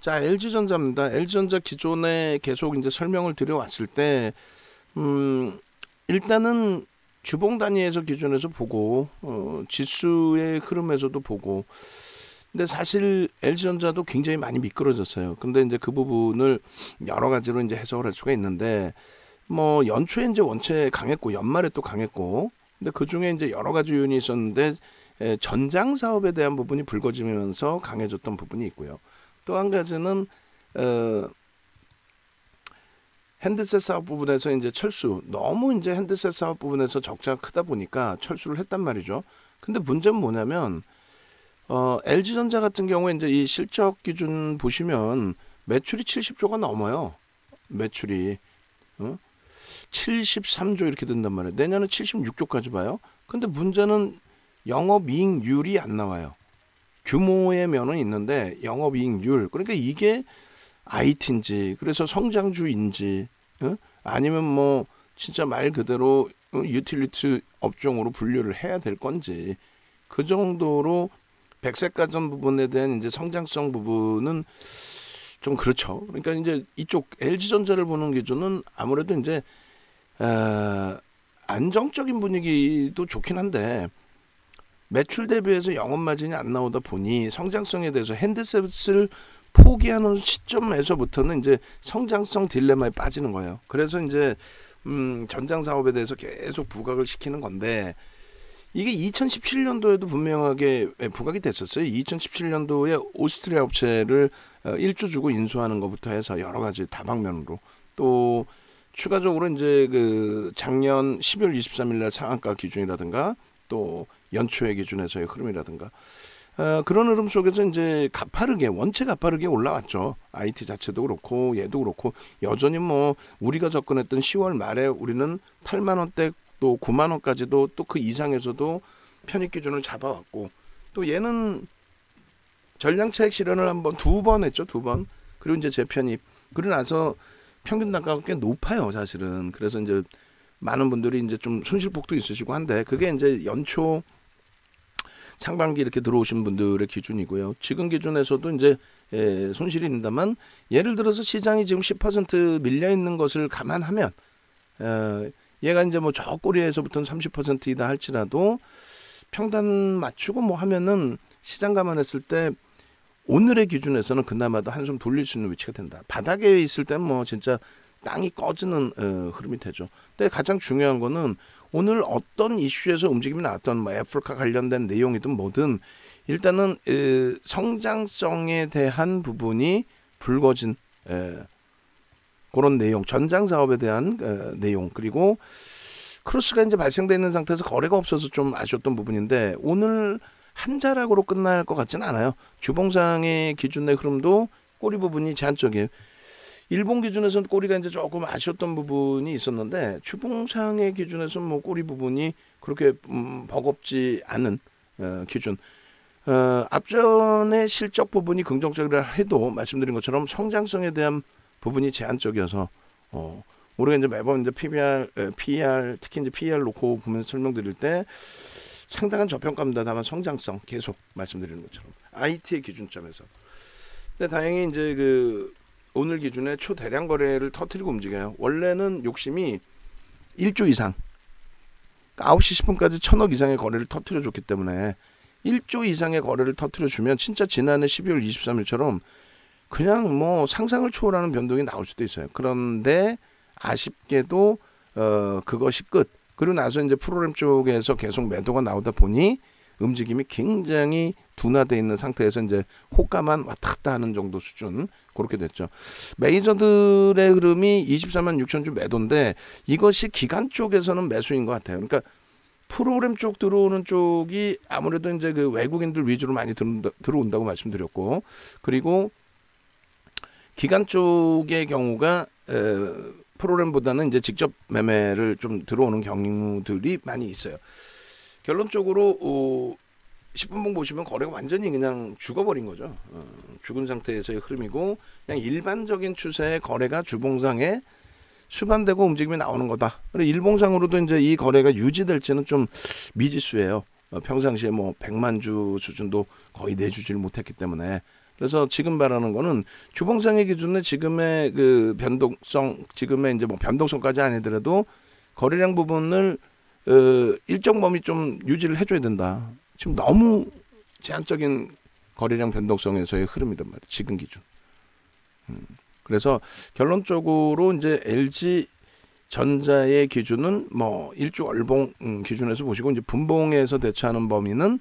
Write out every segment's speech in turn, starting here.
자, LG전자입니다. LG전자 기존에 계속 이제 설명을 드려왔을 때, 일단은 주봉 단위에서 기준에서 보고, 지수의 흐름에서도 보고, 근데 사실 LG전자도 굉장히 많이 미끄러졌어요. 근데 이제 그 부분을 여러 가지로 이제 해석을 할 수가 있는데, 뭐 연초에 이제 원체 강했고, 연말에 또 강했고, 근데 그 중에 이제 여러 가지 요인이 있었는데, 전장 사업에 대한 부분이 불거지면서 강해졌던 부분이 있고요. 또 한 가지는 핸드셋 사업 부분에서 이제 철수, 너무 이제 핸드셋 사업 부분에서 적자가 크다 보니까 철수를 했단 말이죠. 근데 문제는 뭐냐면 LG전자 같은 경우에 이제 이 실적 기준 보시면 매출이 70조가 넘어요. 매출이 73조 이렇게 된단 말이에요. 내년에 76조까지 봐요. 근데 문제는 영업이익률이 안 나와요. 규모의 면은 있는데 영업이익률, 그러니까 이게 IT인지, 그래서 성장주인지, 아니면 뭐 진짜 말 그대로 유틸리티 업종으로 분류를 해야 될 건지, 그 정도로 백색 가전 부분에 대한 이제 성장성 부분은 좀 그렇죠. 그러니까 이제 이쪽 LG전자를 보는 기준은 아무래도 이제 안정적인 분위기도 좋긴 한데, 매출 대비해서 영업마진이 안 나오다 보니 성장성에 대해서 핸드셋을 포기하는 시점에서부터는 이제 성장성 딜레마에 빠지는 거예요. 그래서 이제 전장 사업에 대해서 계속 부각을 시키는 건데, 이게 2017년도에도 분명하게 부각이 됐었어요. 2017년도에 오스트리아 업체를 1조 주고 인수하는 것부터 해서 여러 가지 다방면으로, 또 추가적으로 이제 그 작년 12월 23일 날 상한가 기준이라든가, 또 연초의 기준에서의 흐름이라든가, 그런 흐름 속에서 이제 가파르게, 원체 가파르게 올라왔죠. IT 자체도 그렇고 얘도 그렇고, 여전히 뭐 우리가 접근했던 10월 말에 우리는 8만원대 또 9만원까지도 또 그 이상에서도 편입 기준을 잡아왔고, 또 얘는 전량차익 실현을 한번 두 번 했죠. 두 번. 그리고 이제 재편입. 그러고 나서 평균 단가가 꽤 높아요, 사실은. 그래서 이제 많은 분들이 이제 좀 손실폭도 있으시고 한데, 그게 이제 연초 상반기 이렇게 들어오신 분들의 기준이고요. 지금 기준에서도 이제 손실이 있다만, 예를 들어서 시장이 지금 10% 밀려 있는 것을 감안하면 얘가 이제 뭐 저 꼬리에서부터는 30%이다 할지라도 평단 맞추고 뭐 하면은 시장 감안했을 때 오늘의 기준에서는 그나마도 한숨 돌릴 수 있는 위치가 된다. 바닥에 있을 때는 뭐 진짜 땅이 꺼지는 흐름이 되죠. 근데 가장 중요한 거는 오늘 어떤 이슈에서 움직임이 나왔던, 뭐 애플카 관련된 내용이든 뭐든, 일단은 성장성에 대한 부분이 불거진 그런 내용, 전장 사업에 대한 내용, 그리고 크로스가 이제 발생되어 있는 상태에서 거래가 없어서 좀 아쉬웠던 부분인데, 오늘 한 자락으로 끝날 것 같지는 않아요. 주봉상의 기준의 흐름도 꼬리 부분이 제한적이에요. 일본 기준에서는 꼬리가 이제 조금 아쉬웠던 부분이 있었는데, 주봉상의 기준에서는 뭐 꼬리 부분이 그렇게 버겁지 않은 기준. 앞전의 실적 부분이 긍정적이라 해도 말씀드린 것처럼 성장성에 대한 부분이 제한적이어서, 우리가 이제 매번 이제 PER, 특히 이제 PER 놓고 보면서 설명드릴 때 상당한 저평가입니다. 다만 성장성 계속 말씀드리는 것처럼 IT의 기준점에서. 근데 다행히 이제 그 오늘 기준에 초대량 거래를 터뜨리고 움직여요. 원래는 욕심이 1조 이상, 9시 10분까지 1,000억 이상의 거래를 터뜨려줬기 때문에 1조 이상의 거래를 터뜨려주면 진짜 지난해 12월 23일처럼 그냥 뭐 상상을 초월하는 변동이 나올 수도 있어요. 그런데 아쉽게도 그것이 끝. 그리고 나서 이제 프로그램 쪽에서 계속 매도가 나오다 보니 움직임이 굉장히 둔화되어 있는 상태에서 이제 호가만 왔다 갔다 하는 정도 수준, 그렇게 됐죠. 메이저들의 흐름이 24만 6천 주 매도인데, 이것이 기간 쪽에서는 매수인 것 같아요. 그러니까 프로그램 쪽 들어오는 쪽이 아무래도 이제 그 외국인들 위주로 많이 들어온다고 말씀드렸고, 그리고 기간 쪽의 경우가 프로그램보다는 이제 직접 매매를 좀 들어오는 경우들이 많이 있어요. 결론적으로 10분봉 보시면 거래가 완전히 그냥 죽어버린 거죠. 죽은 상태에서의 흐름이고, 그냥 일반적인 추세의 거래가 주봉상에 수반되고 움직임이 나오는 거다. 그리고 일봉상으로도 이제 이 거래가 유지될지는 좀 미지수예요. 평상시에 뭐 100만 주 수준도 거의 내주질 못했기 때문에 그래서 지금 말하는 거는 주봉상의 기준에 지금의 그 변동성, 지금의 이제 뭐 변동성까지 아니더라도 거래량 부분을 일정 범위 좀 유지를 해줘야 된다. 지금 너무 제한적인 거래량 변동성에서의 흐름이란 말이에요. 지금 기준. 그래서 결론적으로 이제 LG 전자의 기준은 뭐 일주 월봉 기준에서 보시고, 이제 분봉에서 대처하는 범위는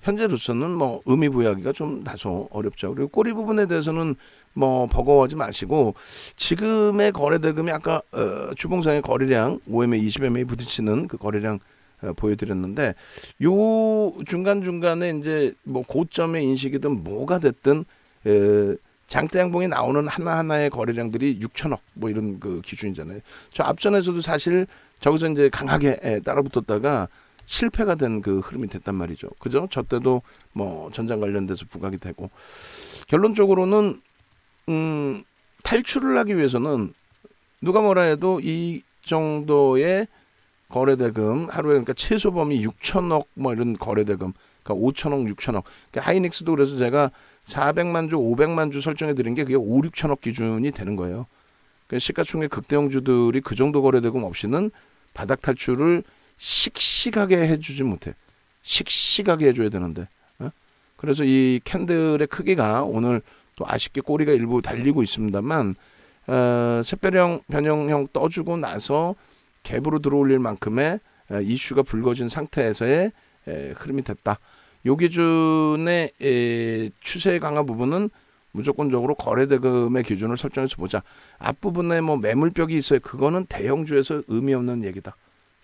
현재로서는 뭐 의미 부여하기가 좀 다소 어렵죠. 그리고 꼬리 부분에 대해서는 뭐 버거워하지 마시고, 지금의 거래 대금이 아까 주봉상의 거래량 5MA, 20MA 부딪히는 그 거래량 보여드렸는데, 요 중간중간에 이제 뭐 고점의 인식이든 뭐가 됐든 장대양봉이 나오는 하나하나의 거래량들이 6천억 뭐 이런 그 기준이잖아요. 저 앞전에서도 사실 저기서 이제 강하게 따라붙었다가 실패가 된 그 흐름이 됐단 말이죠. 그죠? 저 때도 뭐 전장 관련돼서 부각이 되고, 결론적으로는 탈출을 하기 위해서는 누가 뭐라 해도 이 정도의 거래대금 하루에, 그러니까 최소 범위 6천억 뭐 이런 거래대금, 그러니까 5천억, 6천억. 그러니까 하이닉스도 그래서 제가 400만 주, 500만 주 설정해 드린 게 그게 5, 6천억 기준이 되는 거예요. 그러니까 시가총액 극대형주들이 그 정도 거래대금 없이는 바닥 탈출을 씩씩하게 해주지 못해. 씩씩하게 해줘야 되는데. 그래서 이 캔들의 크기가 오늘 또 아쉽게 꼬리가 일부 달리고 있습니다만, 샛별형 변형형 떠주고 나서 갭으로 들어올릴 만큼의 이슈가 불거진 상태에서의 흐름이 됐다. 요 기준의 추세 강화 부분은 무조건적으로 거래대금의 기준을 설정해서 보자. 앞부분에 뭐 매물벽이 있어요. 그거는 대형주에서 의미 없는 얘기다.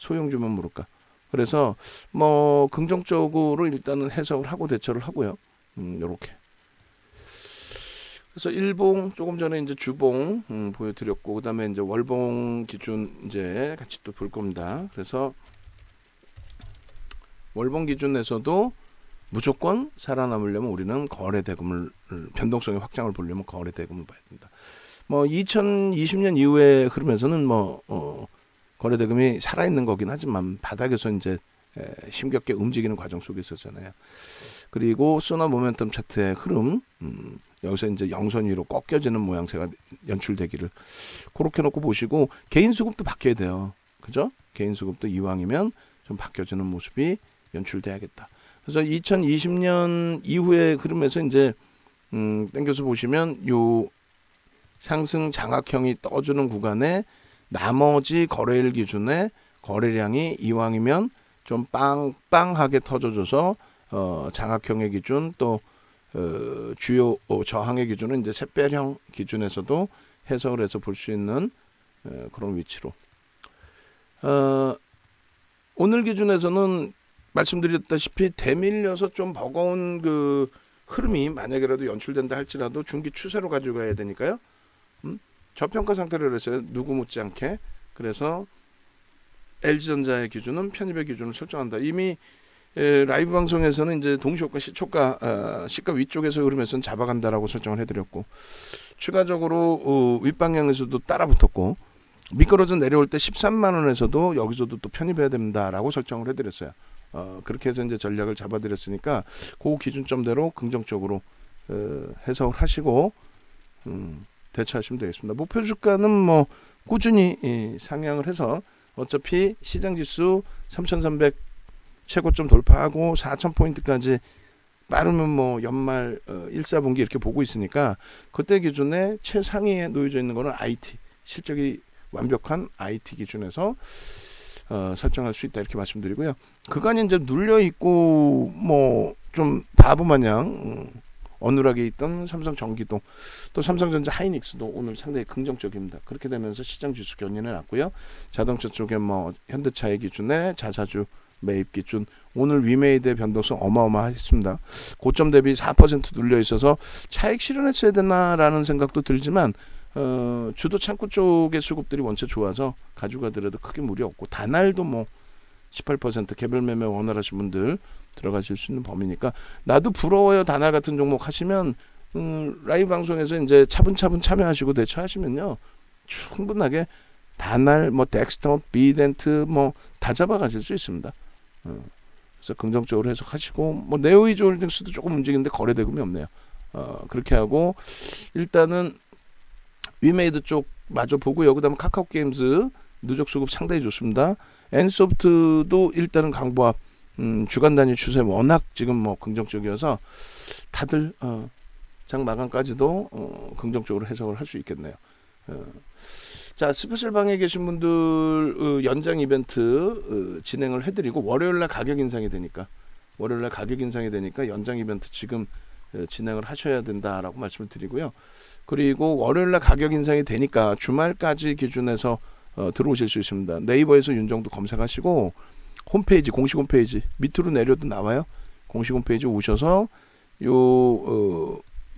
소형주면 모를까. 그래서 뭐 긍정적으로 일단은 해석을 하고 대처를 하고요. 요렇게. 그래서 일봉 조금 전에 이제 주봉 보여드렸고, 그다음에 이제 월봉 기준 이제 같이 또 볼 겁니다. 그래서 월봉 기준에서도 무조건 살아남으려면 우리는 거래대금을, 변동성의 확장을 보려면 거래대금을 봐야 된다. 뭐 2020년 이후에 흐르면서는 뭐 거래대금이 살아있는 거긴 하지만 바닥에서 이제 힘겹게 움직이는 과정 속에 있었잖아요. 그리고 소나 모멘텀 차트의 흐름, 여기서 이제 영선 위로 꺾여지는 모양새가 연출되기를 그렇게 놓고 보시고, 개인 수급도 바뀌어야 돼요. 그죠? 개인 수급도 이왕이면 좀 바뀌어지는 모습이 연출돼야겠다. 그래서 2020년 이후에 흐름에서 이제 땡겨서 보시면 요 상승 장악형이 떠주는 구간에 나머지 거래일 기준에 거래량이 이왕이면 좀 빵빵하게 터져줘서 장악형의 기준, 또 주요 저항의 기준은 이제 샛별형 기준에서도 해석을 해서 볼 수 있는 그런 위치로, 오늘 기준에서는 말씀드렸다시피 대밀려서 좀 버거운 그 흐름이 만약에라도 연출된다 할지라도 중기 추세로 가지고 가야 되니까요. 저평가 상태를 했어요. 누구 못지않게. 그래서 LG전자의 기준은 편입의 기준을 설정한다. 이미 라이브 방송에서는 이제 동시효과, 시초가, 시가 위쪽에서 흐름에서는 잡아간다라고 설정을 해드렸고, 추가적으로 윗방향에서도 따라붙었고, 미끄러져 내려올 때 13만원에서도 여기서도 또 편입해야 됩니다라고 설정을 해드렸어요. 그렇게 해서 이제 전략을 잡아드렸으니까 그 기준점대로 긍정적으로 해석을 하시고 대처하시면 되겠습니다. 목표 주가는 뭐 꾸준히 상향을 해서, 어차피 시장지수 3,300 최고점 돌파하고 4,000포인트까지 빠르면 뭐 연말 1, 4분기 이렇게 보고 있으니까, 그때 기준에 최상위에 놓여져 있는 거는 IT, 실적이 완벽한 IT 기준에서 설정할 수 있다, 이렇게 말씀드리고요. 그간에 이제 눌려있고 뭐 좀 바보 마냥 어눌하게 있던 삼성전기도, 또 삼성전자 하이닉스도 오늘 상당히 긍정적입니다. 그렇게 되면서 시장지수 견인해 놨고요. 자동차 쪽에 뭐 현대차의 기준에 자사주 매입 기준, 오늘 위메이드의 변동성 어마어마했습니다. 고점 대비 4% 눌려 있어서 차익 실현했어야 되나라는 생각도 들지만, 주도 창구 쪽의 수급들이 원체 좋아서 가져가더라도 크게 무리 없고, 다날도 뭐 18% 개별 매매 원활하신 분들 들어가실 수 있는 범위니까, 나도 부러워요. 다날 같은 종목 하시면 라이브 방송에서 이제 차분차분 참여하시고 대처하시면요, 충분하게 다날, 뭐 덱스터, 비덴트 뭐 다 잡아 가실 수 있습니다. 그래서 긍정적으로 해석하시고, 뭐 네오이즈 홀딩스도 조금 움직이는데 거래대금이 없네요. 그렇게 하고, 일단은 위메이드 쪽 마저 보고요. 그 다음에 카카오게임즈 누적 수급 상당히 좋습니다. 엔소프트도 일단은 강보합, 주간 단위 추세 워낙 지금 뭐 긍정적이어서 다들 장 마감까지도 긍정적으로 해석을 할 수 있겠네요. 자, 스페셜방에 계신 분들 연장 이벤트 진행을 해드리고, 월요일날 가격 인상이 되니까 연장 이벤트 지금 진행을 하셔야 된다라고 말씀을 드리고요. 그리고 월요일날 가격 인상이 되니까 주말까지 기준해서 들어오실 수 있습니다. 네이버에서 윤정도 검색하시고 홈페이지, 공식 홈페이지 밑으로 내려도 나와요. 공식 홈페이지 오셔서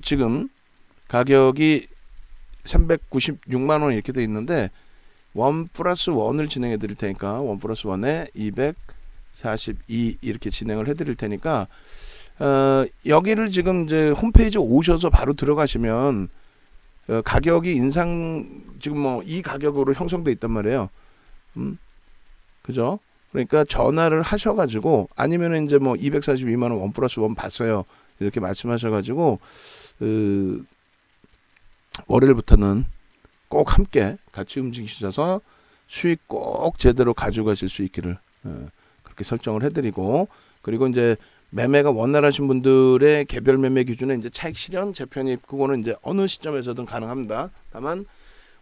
지금 가격이 396만원 이렇게 돼 있는데 1+1을 진행해 드릴 테니까 1+1에 242 이렇게 진행을 해 드릴 테니까 여기를 지금 이제 홈페이지 오셔서 바로 들어가시면 가격이 인상, 지금 뭐 이 가격으로 형성돼 있단 말이에요. 그죠? 그러니까 전화를 하셔가지고, 아니면 이제 뭐 242만원 1+1 봤어요 이렇게 말씀하셔가지고 월요일부터는 꼭 함께 같이 움직이셔서 수익 꼭 제대로 가져가실 수 있기를 그렇게 설정을 해드리고, 그리고 이제 매매가 원활하신 분들의 개별 매매 기준에 이제 차익 실현, 재편입, 그거는 이제 어느 시점에서든 가능합니다. 다만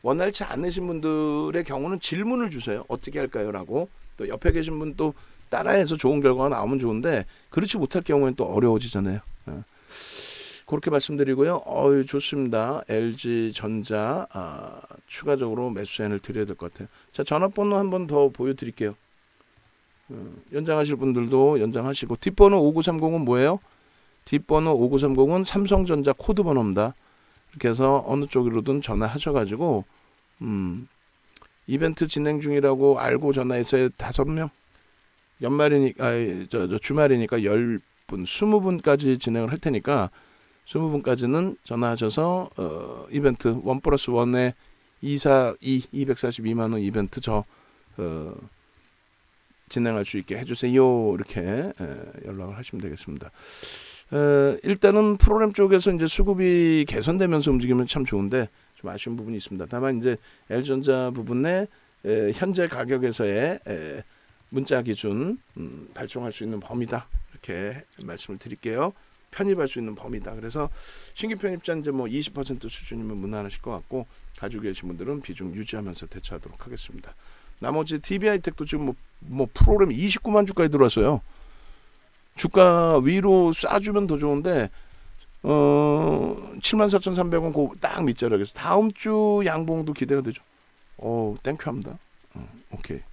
원활치 않으신 분들의 경우는 질문을 주세요. 어떻게 할까요? 라고. 또 옆에 계신 분 또 따라해서 좋은 결과가 나오면 좋은데, 그렇지 못할 경우에는 또 어려워지잖아요. 그렇게 말씀드리고요. 좋습니다. LG전자 추가적으로 매수 제한을 드려야 될 것 같아요. 자, 전화번호 한 번 더 보여드릴게요. 연장하실 분들도 연장하시고, 뒷번호 5930은 뭐예요? 뒷번호 5930은 삼성전자 코드 번호입니다. 이렇게 해서 어느 쪽으로든 전화하셔가지고 이벤트 진행 중이라고 알고 전화했어요. 5명, 연말이니까 주말이니까 10분, 20분까지 진행을 할 테니까 20분까지는 전화하셔서 이벤트 1+1에 242만원 이벤트 진행할 수 있게 해주세요. 이렇게 연락을 하시면 되겠습니다. 일단은 프로그램 쪽에서 이제 수급이 개선되면서 움직이면 참 좋은데 좀 아쉬운 부분이 있습니다. 다만 이제 LG전자 부분에 현재 가격에서의 문자 기준 발송할 수 있는 범위다, 이렇게 말씀을 드릴게요. 편입할 수 있는 범위다. 그래서 신규 편입자 이제 뭐 20% 수준이면 무난하실 것 같고, 가지고 계신 분들은 비중 유지하면서 대처하도록 하겠습니다. 나머지 TV하이텍도 지금 뭐 프로그램 29만 주까지 들어왔어요. 주가 위로 쏴주면 더 좋은데 74,300원 고 딱 밑자락에서 다음 주 양봉도 기대가 되죠. 땡큐합니다. 오케이.